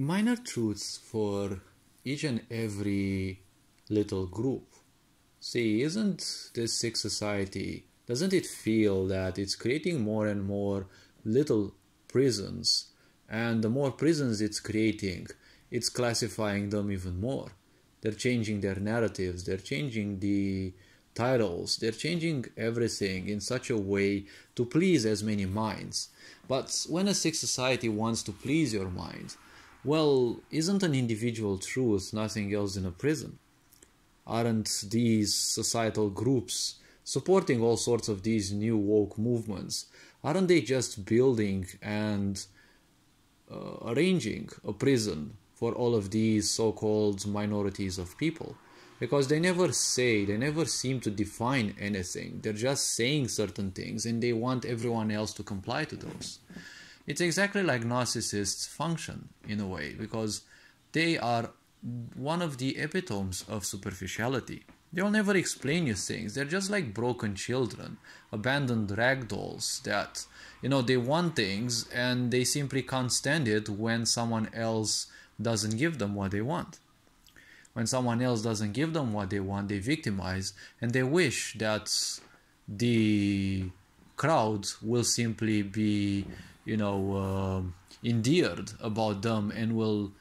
minor truths for each and every little group. See, isn't this sick society, doesn't it feel that it's creating more and more little prisons, and the more prisons it's creating, it's classifying them even more. They're changing their narratives, they're changing the titles, they're changing everything in such a way to please as many minds. But when a sick society wants to please your mind, well, isn't an individual truth nothing else than a prison? Aren't these societal groups supporting all sorts of these new woke movements? Aren't they just building and arranging a prison for all of these so-called minorities of people? Because they never say, they never seem to define anything. They're just saying certain things and they want everyone else to comply to those. It's exactly like narcissists function in a way, because they are one of the epitomes of superficiality. They'll never explain you things. They're just like broken children, abandoned ragdolls that, you know, they want things and they simply can't stand it when someone else doesn't give them what they want. When someone else doesn't give them what they want, they victimize and they wish that the crowd will simply be, you know, endeared about them and will...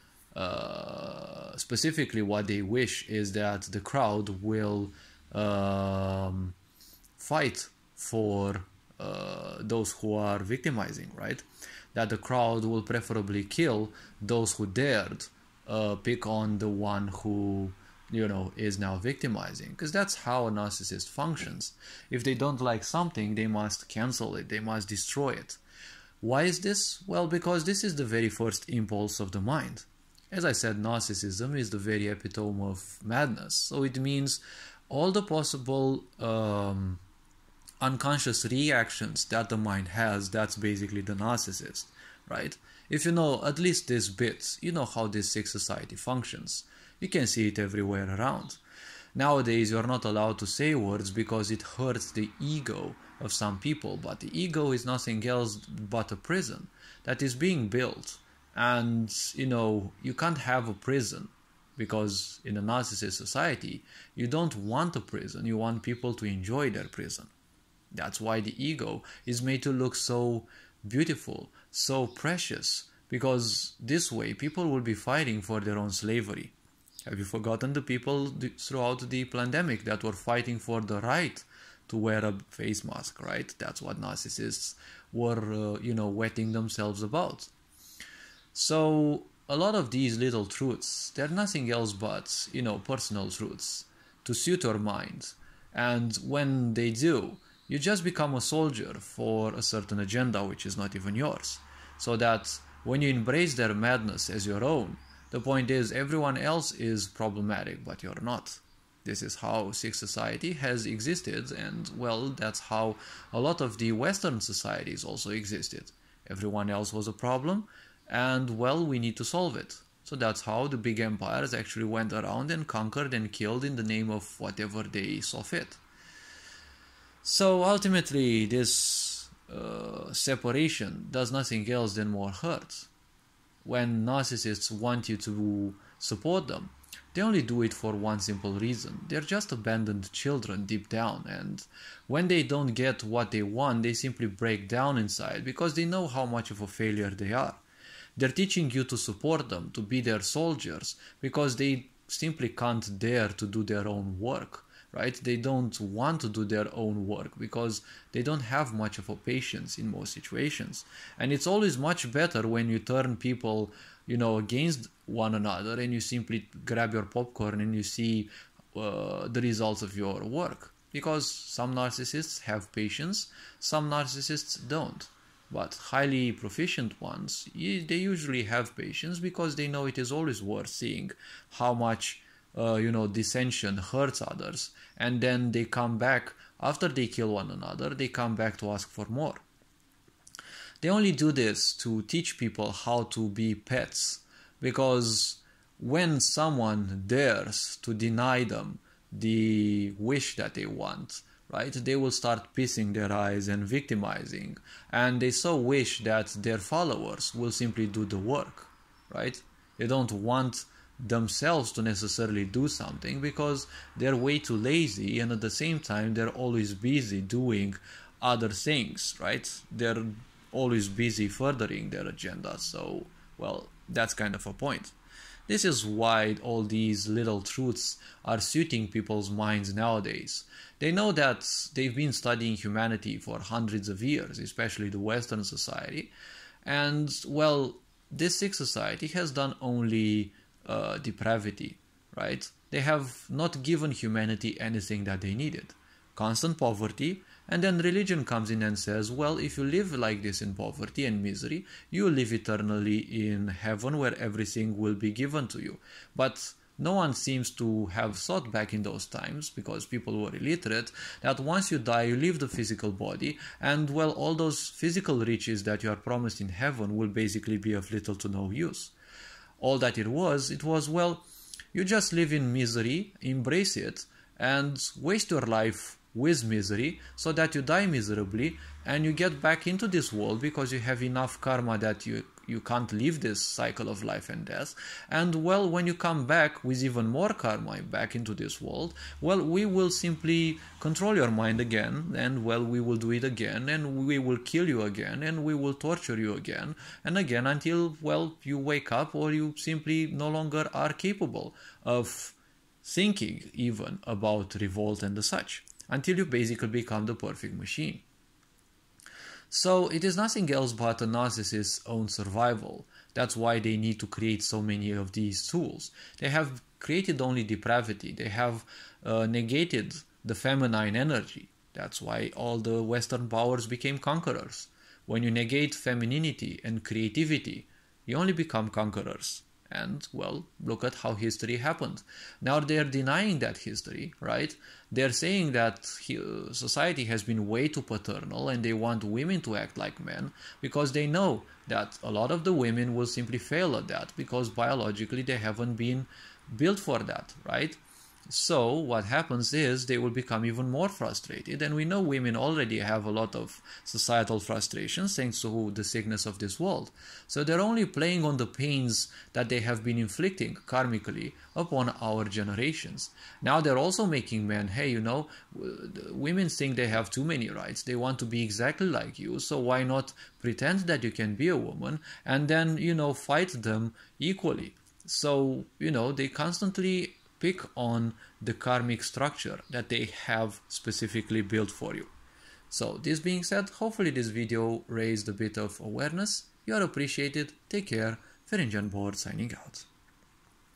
specifically what they wish is that the crowd will fight for those who are victimizing, right? That the crowd will preferably kill those who dared pick on the one who, you know, is now victimizing. Because that's how a narcissist functions. If they don't like something, they must cancel it, they must destroy it. Why is this? Well, because this is the very first impulse of the mind. As I said, narcissism is the very epitome of madness. So it means all the possible unconscious reactions that the mind has, that's basically the narcissist, right? If you know at least this bit, you know how this sick society functions. You can see it everywhere around. Nowadays, you're not allowed to say words because it hurts the ego of some people, but the ego is nothing else but a prison that is being built. And, you know, you can't have a prison because in a narcissist society, you don't want a prison. You want people to enjoy their prison. That's why the ego is made to look so beautiful, so precious, because this way people will be fighting for their own slavery. Have you forgotten the people throughout the pandemic that were fighting for the right to wear a face mask, right? That's what narcissists were, you know, wetting themselves about. So a lot of these little truths, they're nothing else but, you know, personal truths to suit your mind. And when they do, you just become a soldier for a certain agenda which is not even yours. So that when you embrace their madness as your own, the point is everyone else is problematic, but you're not. This is how sick society has existed, and well, that's how a lot of the Western societies also existed. Everyone else was a problem. And, well, we need to solve it. So that's how the big empires actually went around and conquered and killed in the name of whatever they saw fit. So ultimately, this separation does nothing else than more hurt. When narcissists want you to support them, they only do it for one simple reason. They're just abandoned children deep down, and when they don't get what they want, they simply break down inside because they know how much of a failure they are. They're teaching you to support them, to be their soldiers, because they simply can't dare to do their own work, right? They don't want to do their own work because they don't have much of a patience in most situations. And it's always much better when you turn people, you know, against one another and you simply grab your popcorn and you see the results of your work. Because some narcissists have patience, some narcissists don't. But highly proficient ones, they usually have patience because they know it is always worth seeing how much, you know, dissension hurts others. And then they come back, after they kill one another, they come back to ask for more. They only do this to teach people how to be pets. Because when someone dares to deny them the wish that they want, right, they will start pissing their eyes and victimizing, and they so wish that their followers will simply do the work, right? They don't want themselves to necessarily do something because they're way too lazy, and at the same time they're always busy doing other things, right? They're always busy furthering their agenda. So, well, that's kind of a point. This is why all these little truths are suiting people's minds nowadays. They know that they've been studying humanity for hundreds of years, especially the Western society, and, well, this sick society has done only depravity, right? They have not given humanity anything that they needed. Constant poverty, and then religion comes in and says, well, if you live like this in poverty and misery, you live eternally in heaven where everything will be given to you. But no one seems to have thought back in those times, because people were illiterate, that once you die, you leave the physical body, and, well, all those physical riches that you are promised in heaven will basically be of little to no use. All that it was, well, you just live in misery, embrace it, and waste your life with misery so that you die miserably and you get back into this world because you have enough karma that you can't leave this cycle of life and death. And, well, when you come back with even more karma back into this world, well, we will simply control your mind again, and, well, we will do it again, and we will kill you again, and we will torture you again and again until, well, you wake up or you simply no longer are capable of thinking even about revolt and the such, until you basically become the perfect machine. So it is nothing else but a narcissist's own survival. That's why they need to create so many of these tools. They have created only depravity. They have negated the feminine energy. That's why all the Western powers became conquerors. When you negate femininity and creativity, you only become conquerors. And, well, look at how history happened. Now they're denying that history, right? They're saying that society has been way too paternal and they want women to act like men because they know that a lot of the women will simply fail at that because biologically they haven't been built for that, right? So what happens is they will become even more frustrated, and we know women already have a lot of societal frustrations thanks to the sickness of this world. So they're only playing on the pains that they have been inflicting karmically upon our generations. Now they're also making men, hey, you know, women think they have too many rights. They want to be exactly like you, so why not pretend that you can be a woman and then, you know, fight them equally. So, you know, they constantly pick on the karmic structure that they have specifically built for you. So, this being said, hopefully this video raised a bit of awareness. You are appreciated. Take care. Ferengian Board signing out.